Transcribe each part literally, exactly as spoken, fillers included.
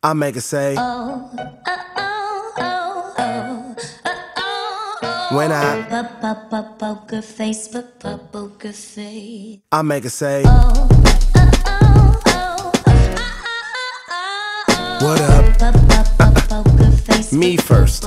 I make it say, oh, oh, oh, oh, oh, oh, oh. When I poker face, poker face, I make it say, oh, oh, oh, oh, oh. What up? Poker face, me first.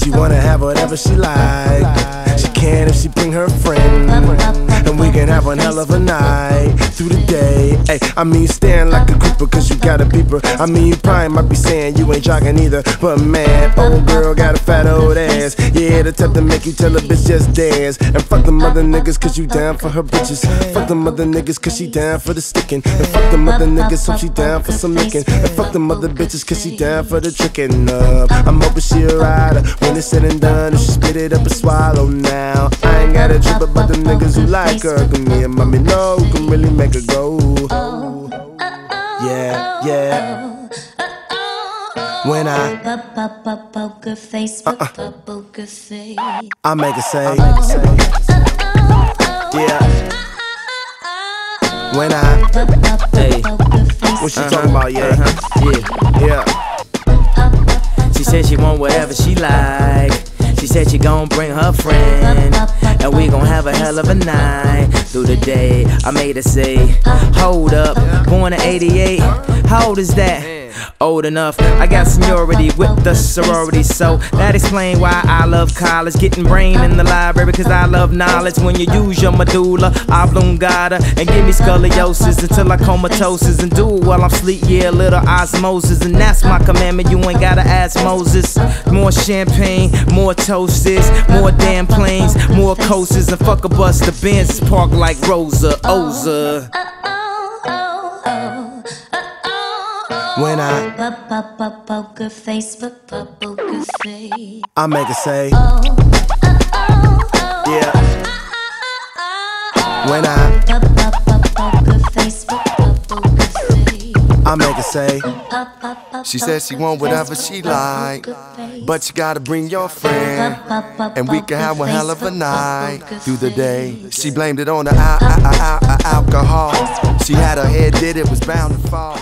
She wanna have whatever she like. She can if she bring her friend, and we can have one hell of a night through the day. Ay, I mean, staring like a creeper, cause you got a beeper. I mean, you probably might be saying you ain't jogging either, but man, old girl got a fat old ass. Yeah, the type to make you tell a bitch just dance. And fuck the mother niggas cause you down for her bitches. Fuck the mother niggas cause she down for the sticking. And fuck the mother niggas so she down for some licking. And fuck the mother bitches cause she down for the tricking up. I'm hoping she a rider when it's said and done, and she spit it up and swallow now. I ain't got a trip about them niggas who like her, cause me and mommy know who can really make her go. Yeah, yeah. When I poker face, poker face, I make it say, yeah. When I, hey, what she talking about? Yeah, yeah, yeah. She said she want whatever she like. She said she gon' bring her friend, and we gon' have a hell of a night through the day. I made her say, hold up, born in eighty-eight, how old is that? Old enough, I got seniority with the sorority, so that explains why I love college. Getting brain in the library, cause I love knowledge. When you use your medulla oblongata and give me scoliosis until I comatosis and do it while I'm sleep, yeah, little osmosis. And that's my commandment, you ain't gotta ask Moses. More champagne, more toasts, more damn planes, more coasters, and fuck a bus, the Benz park like Rosa, Oza. When I poker face, poker face, I make it say, oh, oh, oh, oh, yeah. When I poker face, poker face, I make it say. She said she want whatever she like, but you gotta bring your friend, and we can have a hell of a night through the day. She blamed it on the al al al al alcohol. She had her head did it was bound to fall.